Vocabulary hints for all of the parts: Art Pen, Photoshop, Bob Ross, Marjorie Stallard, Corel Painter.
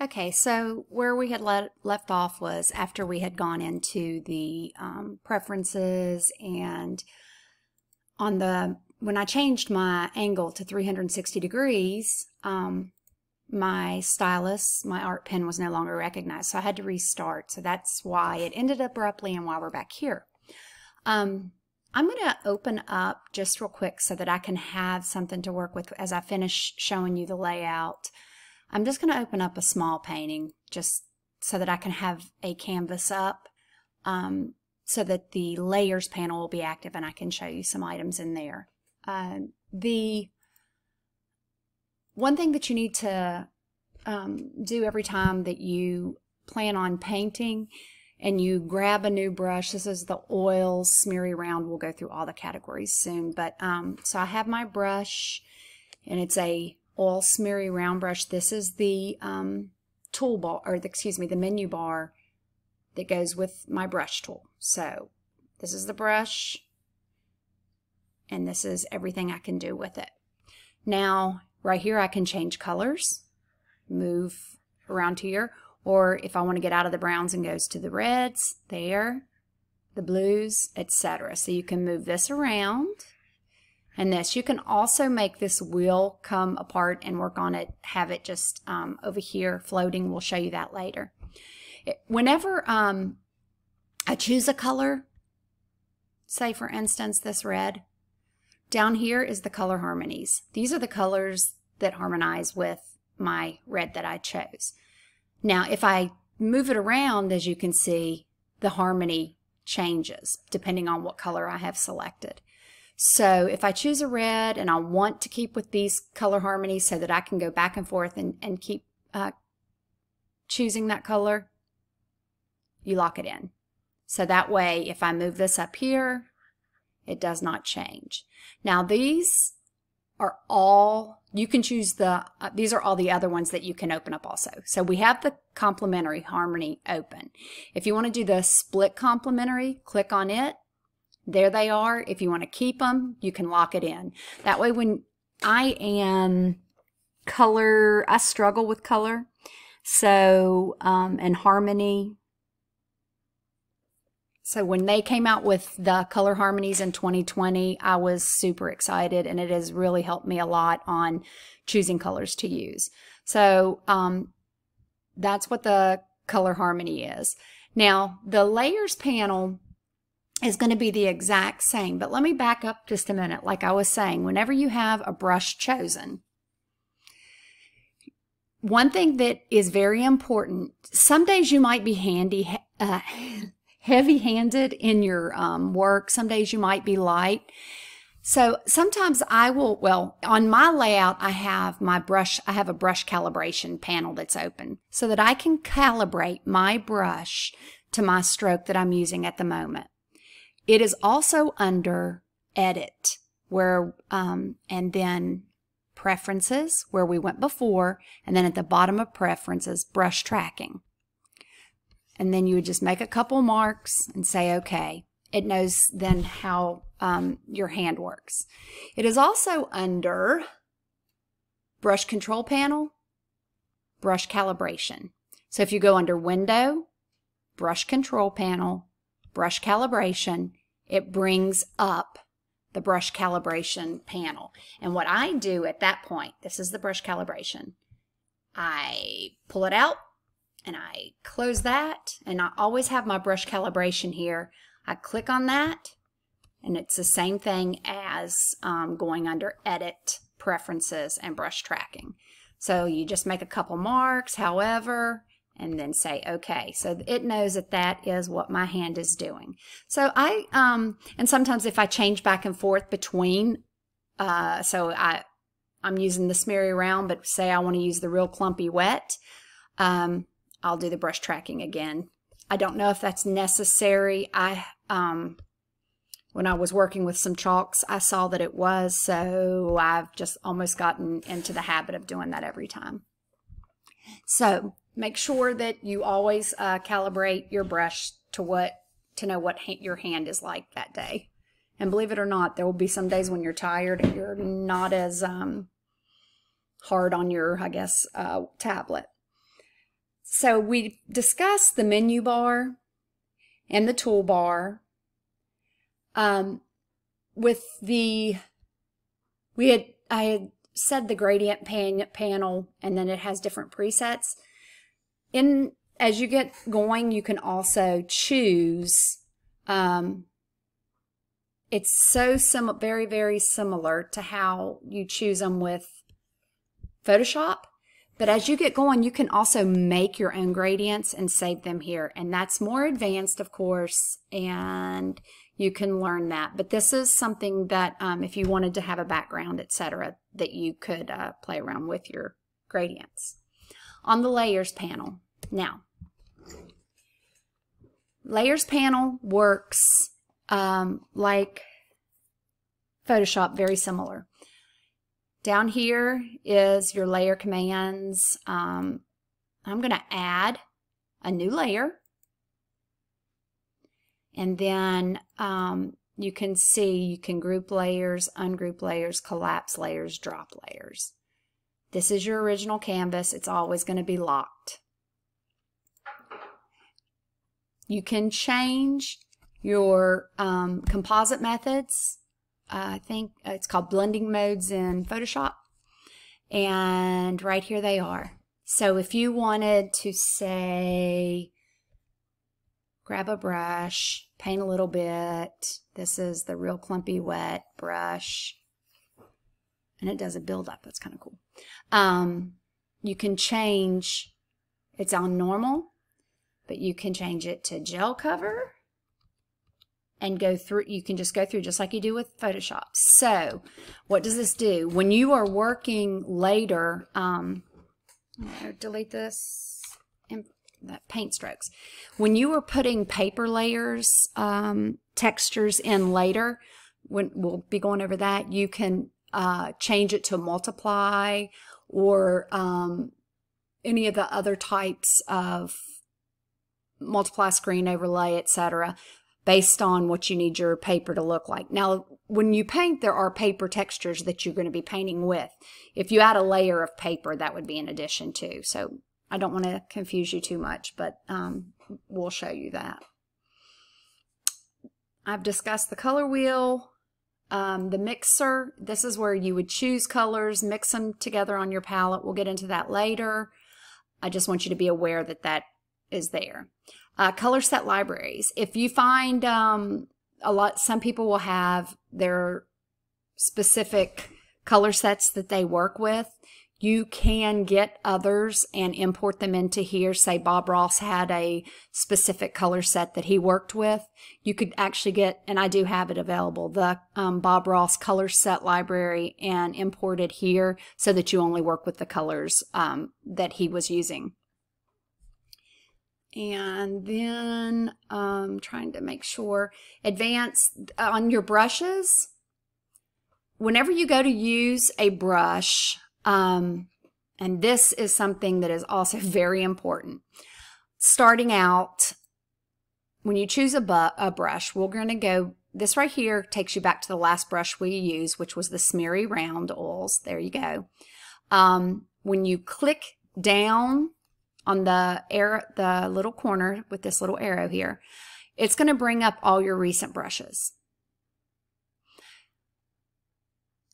Okay, so where we had left off was after we had gone into the preferences, and on the when I changed my angle to 360 degrees, my stylus, my Art Pen, was no longer recognized, so I had to restart. So that's why it ended abruptly and why we're back here. I'm going to open up just real quick so that I can have something to work with as I finish showing you the layout. I'm just going to open up a small painting just so that I can have a canvas up, so that the layers panel will be active and I can show you some items in there. The one thing that you need to do every time that you plan on painting and you grab a new brush, this is the oils smeary round. We'll go through all the categories soon, but so I have my brush and it's a oil smeary round brush. This is the toolbar, or excuse me, the menu bar that goes with my brush tool. So this is the brush and this is everything I can do with it. Now right here I can change colors, move around here, or if I want to get out of the browns and goes to the reds, there, the blues, etc. So you can move this around and this. You can also make this wheel come apart and work on it, have it just over here floating. We'll show you that later. Whenever I choose a color, say for instance this red, down here is the color harmonies. These are the colors that harmonize with my red that I chose. Now, if I move it around, as you can see, the harmony changes depending on what color I have selected. So if I choose a red and I want to keep with these color harmonies so that I can go back and forth and keep choosing that color, you lock it in. So that way, if I move this up here, it does not change. Now these are all, you can choose the, these are all the other ones that you can open up also. So we have the complementary harmony open. If you want to do the split complementary, click on it. There they are. If you want to keep them, you can lock it in. That way when I am color, I struggle with color. So, and harmony. So when they came out with the color harmonies in 2020, I was super excited, and it has really helped me a lot on choosing colors to use. So that's what the color harmony is. Now the layers panel is going to be the exact same, but let me back up just a minute. Like I was saying, whenever you have a brush chosen, one thing that is very important, some days you might be handy, heavy-handed in your work. Some days you might be light. So sometimes I will, well, on my layout, I have my brush, I have a brush calibration panel that's open so that I can calibrate my brush to my stroke that I'm using at the moment. It is also under edit, where, and then preferences, where we went before, and then at the bottom of preferences, brush tracking. And then you would just make a couple marks and say, okay. It knows then how your hand works. It is also under brush control panel, brush calibration. So if you go under window, brush control panel, brush calibration, it brings up the brush calibration panel. And what I do at that point, this is the brush calibration. I pull it out, and I close that, and I always have my brush calibration here. I click on that, and it's the same thing as going under edit, preferences, and brush tracking. So you just make a couple marks, however, and then say okay. So it knows that that is what my hand is doing. So I, and sometimes if I change back and forth between, so I'm using the smeary round, but say I want to use the real clumpy wet, I'll do the brush tracking again. I don't know if that's necessary. I when I was working with some chalks, I saw that it was, so I've just almost gotten into the habit of doing that every time. So make sure that you always calibrate your brush to know what your hand is like that day. And believe it or not, there will be some days when you're tired and you're not as hard on your, I guess, tablet. So we discussed the menu bar and the toolbar. I had said the gradient panel, and then it has different presets. As you get going, you can also choose. It's so similar, very, very similar to how you choose them with Photoshop. But as you get going, you can also make your own gradients and save them here. And that's more advanced, of course, and you can learn that. But this is something that if you wanted to have a background, etc., that you could play around with your gradients. On the Layers panel. Now, Layers panel works like Photoshop, very similar. Down here is your layer commands. I'm going to add a new layer. And then you can see you can group layers, ungroup layers, collapse layers, drop layers. This is your original canvas. It's always going to be locked. You can change your composite methods. I think it's called blending modes in Photoshop, and right here they are. So if you wanted to, say, grab a brush, paint a little bit, this is the real clumpy wet brush, and it does a build up. That's kind of cool. You can change, it's on normal, but you can change it to gel cover and go through. You can just go through just like you do with Photoshop. So what does this do? When you are working later, delete this and that paint strokes. When you are putting paper layers, textures in later, when we'll be going over that, you can change it to multiply or any of the other types of multiply, screen overlay, etc., based on what you need your paper to look like. Now, when you paint, there are paper textures that you're going to be painting with. If you add a layer of paper, that would be an addition too. So I don't want to confuse you too much, but we'll show you that. I've discussed the color wheel, the mixer. This is where you would choose colors, mix them together on your palette. We'll get into that later. I just want you to be aware that that is there. Color set libraries. If you find some people will have their specific color sets that they work with. You can get others and import them into here. Say Bob Ross had a specific color set that he worked with. You could actually get, and I do have it available, the Bob Ross color set library and import it here so that you only work with the colors that he was using. And then trying to make sure, advanced on your brushes. Whenever you go to use a brush, and this is something that is also very important. Starting out, when you choose a brush, we're going to go, this right here takes you back to the last brush we used, which was the Smeary Round Oils. There you go. When you click down on the little corner with this little arrow here, it's going to bring up all your recent brushes.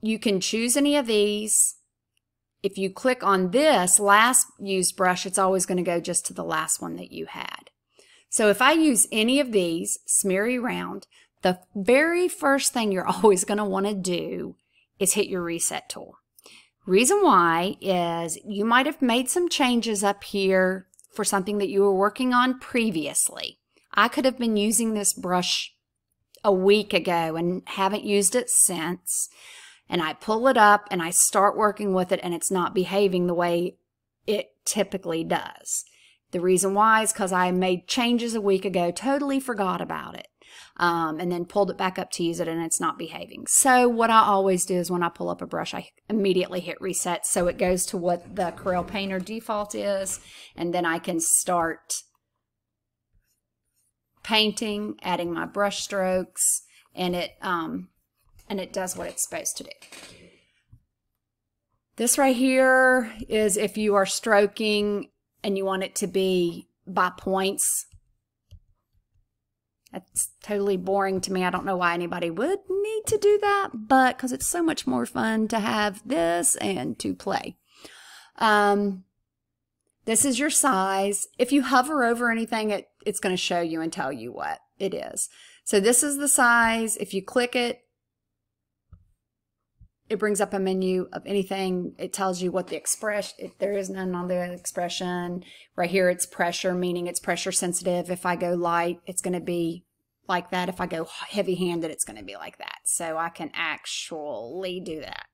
You can choose any of these. If you click on this last used brush, it's always going to go just to the last one that you had. So if I use any of these, Smeary Round, the very first thing you're always going to want to do is hit your reset tool. Reason why is you might have made some changes up here for something that you were working on previously. I could have been using this brush a week ago and haven't used it since. And I pull it up and I start working with it and it's not behaving the way it typically does. The reason why is because I made changes a week ago, totally forgot about it. And then pulled it back up to use it and it's not behaving. So what I always do is when I pull up a brush, I immediately hit reset so it goes to what the Corel Painter default is, and then I can start painting, adding my brush strokes, and it does what it's supposed to do. This right here is if you are stroking and you want it to be by points. That's totally boring to me. I don't know why anybody would need to do that, but because it's so much more fun to have this and to play. This is your size. If you hover over anything, it's going to show you and tell you what it is. So this is the size. If you click it, it brings up a menu of anything. It tells you what the expression, if there is none on the expression. Right here, it's pressure, meaning it's pressure sensitive. If I go light, it's going to be like that. If I go heavy-handed, it's going to be like that. So I can actually do that.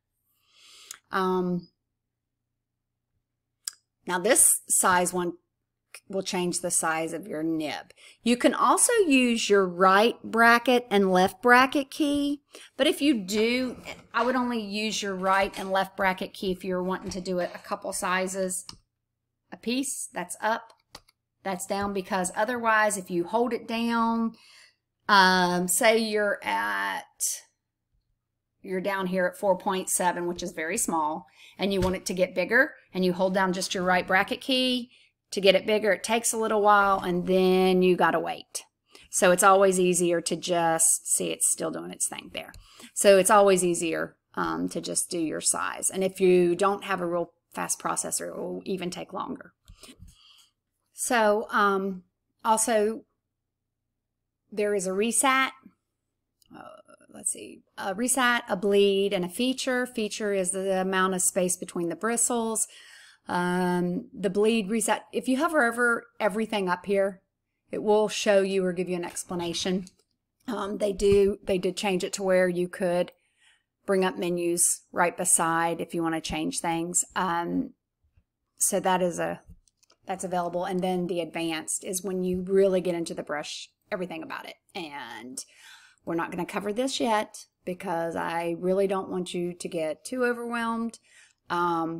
Now this size one will change the size of your nib. You can also use your right bracket and left bracket key, but if you do, I would only use your right and left bracket key if you're wanting to do it a couple sizes a piece. That's up, that's down, because otherwise if you hold it down, say you're down here at 4.7, which is very small, and you want it to get bigger, and you hold down just your right bracket key to get it bigger. It takes a little while, and then you gotta wait. So it's always easier to just, see it's still doing its thing there. So it's always easier to just do your size. And if you don't have a real fast processor, it will even take longer. So also, there is a reset. Let's see, a reset, a bleed, and a feature. Feature is the amount of space between the bristles. The bleed, reset. If you hover over everything up here, it will show you or give you an explanation. They did change it to where you could bring up menus right beside if you want to change things. So that is that's available. And then the advanced is when you really get into the brush, everything about it. And we're not going to cover this yet because I really don't want you to get too overwhelmed. I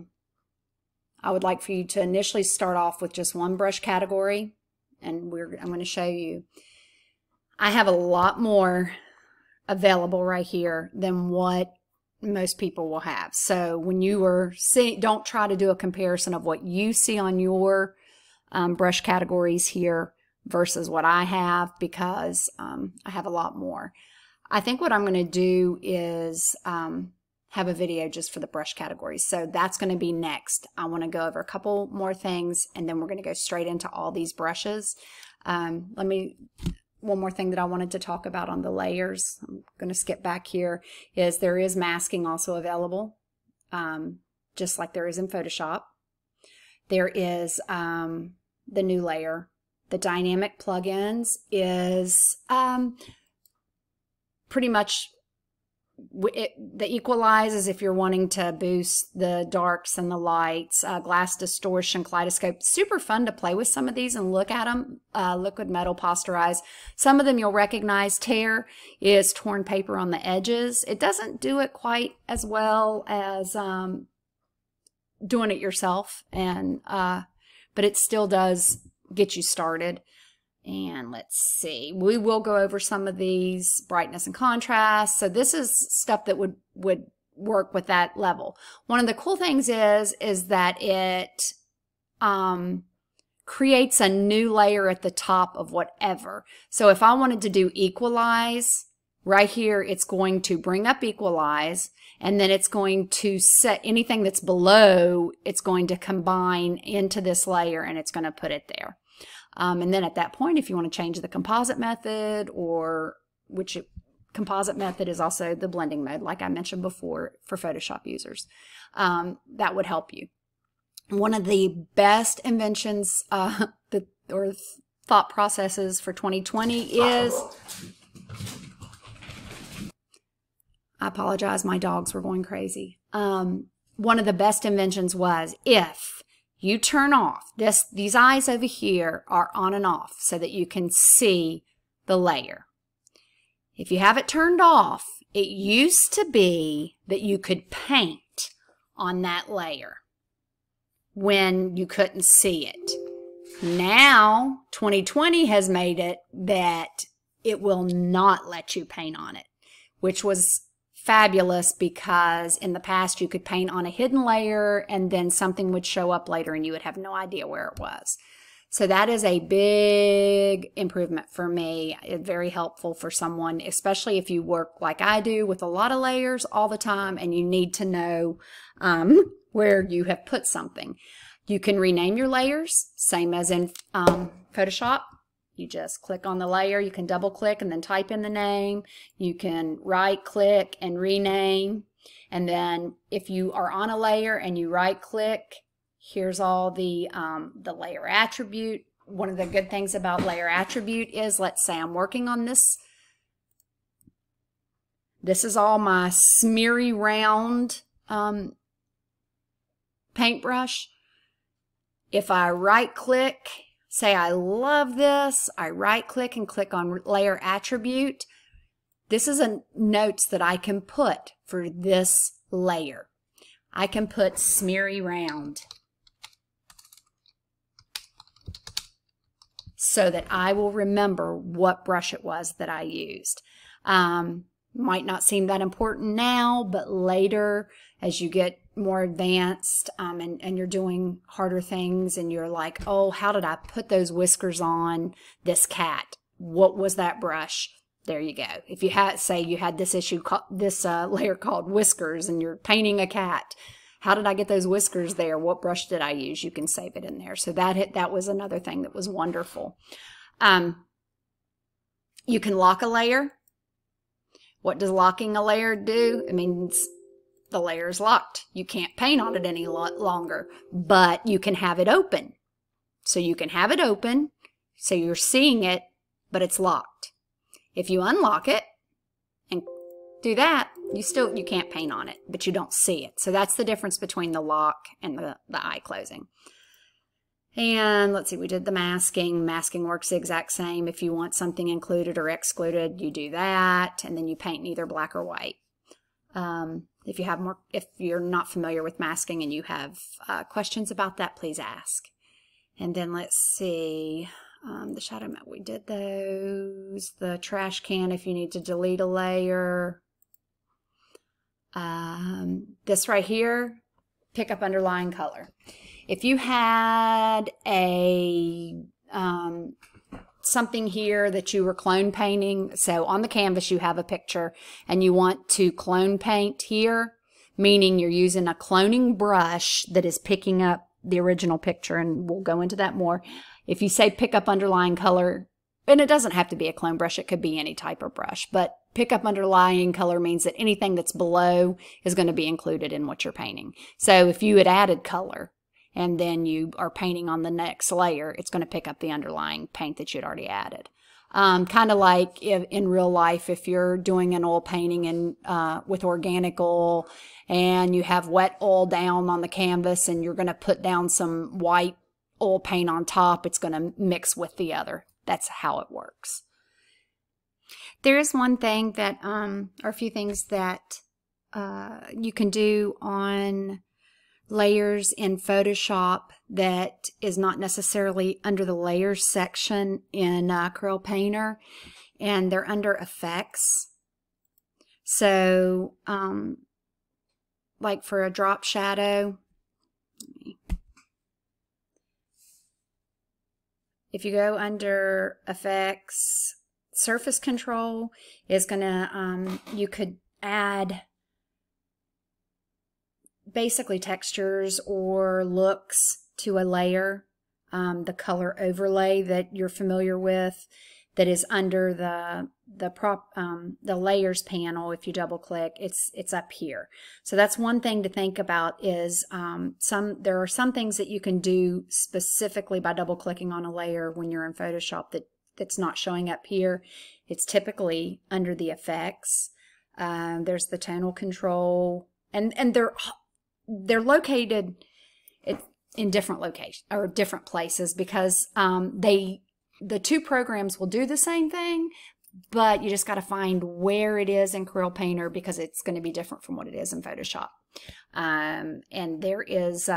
would like for you to initially start off with just one brush category, and I'm going to show you. I have a lot more available right here than what most people will have. So when you are seeing, don't try to do a comparison of what you see on your brush categories here versus what I have, because I have a lot more. I think what I'm going to do is have a video just for the brush categories. So that's going to be next. I want to go over a couple more things, and then we're going to go straight into all these brushes. One more thing that I wanted to talk about on the layers, I'm going to skip back here, is there is masking also available, just like there is in Photoshop. There is the new layer. The dynamic plugins is pretty much the equalizers if you're wanting to boost the darks and the lights, glass distortion, kaleidoscope. Super fun to play with some of these and look at them. Liquid metal, posterize. Some of them you'll recognize. Tear is torn paper on the edges. It doesn't do it quite as well as doing it yourself, and but it still does get you started. And let's see, we will go over some of these, brightness and contrast. So this is stuff that would work with that level. One of the cool things is that it creates a new layer at the top of whatever. So if I wanted to do equalize right here, it's going to bring up equalize, and then it's going to set anything that's below, it's going to combine into this layer, and it's going to put it there. And then at that point, if you want to change the composite method, or which composite method is also the blending mode, like I mentioned before for Photoshop users, that would help you. One of the best inventions or thought processes for 2020 is... I apologize, my dogs were going crazy. One of the best inventions was if you turn off, these eyes over here are on and off so that you can see the layer. If you have it turned off, it used to be that you could paint on that layer when you couldn't see it. Now, 2020 has made it that it will not let you paint on it, which was fabulous because in the past you could paint on a hidden layer and then something would show up later and you would have no idea where it was. So that is a big improvement for me. It's very helpful for someone, especially if you work like I do with a lot of layers all the time and you need to know where you have put something. You can rename your layers, same as in Photoshop. You just click on the layer, you can double click and then type in the name. You can right click and rename. And then if you are on a layer and you right click, here's all the layer attribute. One of the good things about layer attribute is, let's say I'm working on this. This is all my smeary round paintbrush. If I right click, say I love this, I right click and click on layer attribute. This is a notes that I can put for this layer. I can put smeary round, so that I will remember what brush it was that I used. Might not seem that important now, but later as you get more advanced and you're doing harder things and you're like, oh, how did I put those whiskers on this cat? What was that brush? There you go. If you had, say you had this issue, this layer called whiskers and you're painting a cat, how did I get those whiskers there? What brush did I use? You can save it in there. So that was another thing that was wonderful. You can lock a layer. What does locking a layer do? It means the layer is locked. You can't paint on it any longer, but you can have it open. So you can have it open, so you're seeing it, but it's locked. If you unlock it and do that, you can't paint on it, but you don't see it. So that's the difference between the lock and the eye closing. And let's see, we did the masking. Masking works the exact same. If you want something included or excluded, you do that, and then you paint either black or white. If you're not familiar with masking and you have questions about that, please ask. And then let's see. The shadow mat, we did those. The trash can, if you need to delete a layer. This right here, pick up underlying color. If you had a something here that you were clone painting, so on the canvas you have a picture and you want to clone paint here, meaning you're using a cloning brush that is picking up the original picture, and we'll go into that more. If you say pick up underlying color, and it doesn't have to be a clone brush, it could be any type of brush, but pick up underlying color means that anything that's below is going to be included in what you're painting. So if you had added color and then you are painting on the next layer, it's going to pick up the underlying paint that you'd already added. Kind of like if, in real life, if you're doing an oil painting and with organic oil and you have wet oil down on the canvas and you're going to put down some white oil paint on top, it's going to mix with the other. That's how it works. There is one thing that, or a few things that you can do on layers in Photoshop that is not necessarily under the layers section in Corel Painter, and they're under effects. So, like for a drop shadow, if you go under effects, surface control is gonna, you could add basically textures or looks to a layer, the color overlay that you're familiar with that is under the layers panel. If you double click, it's up here. So that's one thing to think about is there are some things that you can do specifically by double clicking on a layer when you're in Photoshop that's not showing up here. It's typically under the effects. There's the tonal control, and they're located in different locations or different places because the two programs will do the same thing, but you just got to find where it is in Corel Painter because it's going to be different from what it is in Photoshop. And there is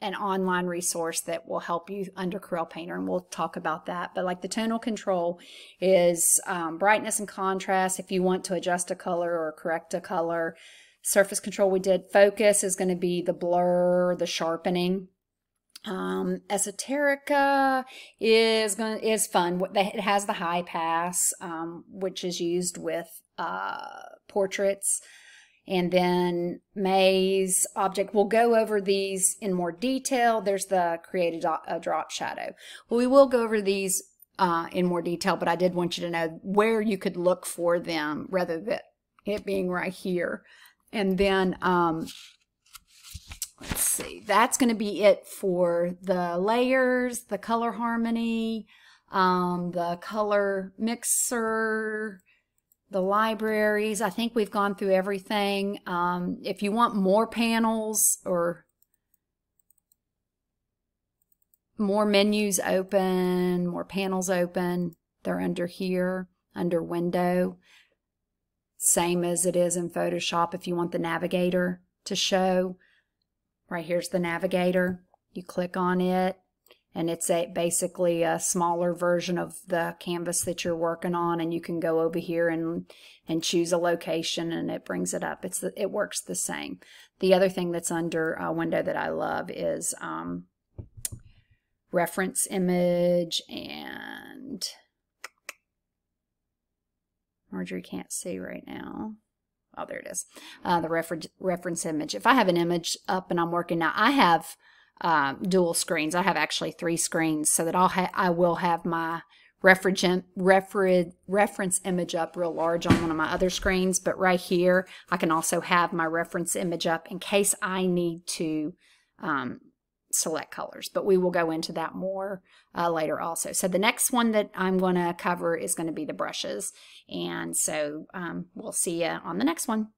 an online resource that will help you under Corel Painter, and we'll talk about that. But like the tonal control is brightness and contrast if you want to adjust a color or correct a color. Surface control we did. Focus is going to be the blur, the sharpening. Esoterica is fun. It has the high pass, which is used with portraits. And then maze, object. We'll go over these in more detail. There's the create a drop shadow. Well, we will go over these in more detail, but I did want you to know where you could look for them rather than it being right here. And then, let's see, that's going to be it for the layers, the color harmony, the color mixer, the libraries. I think we've gone through everything. If you want more panels or more menus open, more panels open, they're under here, under window. Same as it is in Photoshop. If you want the navigator to show, right here's the navigator. You click on it, and it's basically a smaller version of the canvas that you're working on, and you can go over here and choose a location, and it brings it up. It works the same. The other thing that's under a window that I love is reference image, and Marjorie can't see right now. Oh, there it is. The reference image. If I have an image up and I'm working now, I have dual screens. I have actually 3 screens, so that I will have my reference image up real large on one of my other screens, but right here I can also have my reference image up in case I need to select colors, but we will go into that more later also. So the next one that I'm going to cover is going to be the brushes, and so we'll see you on the next one.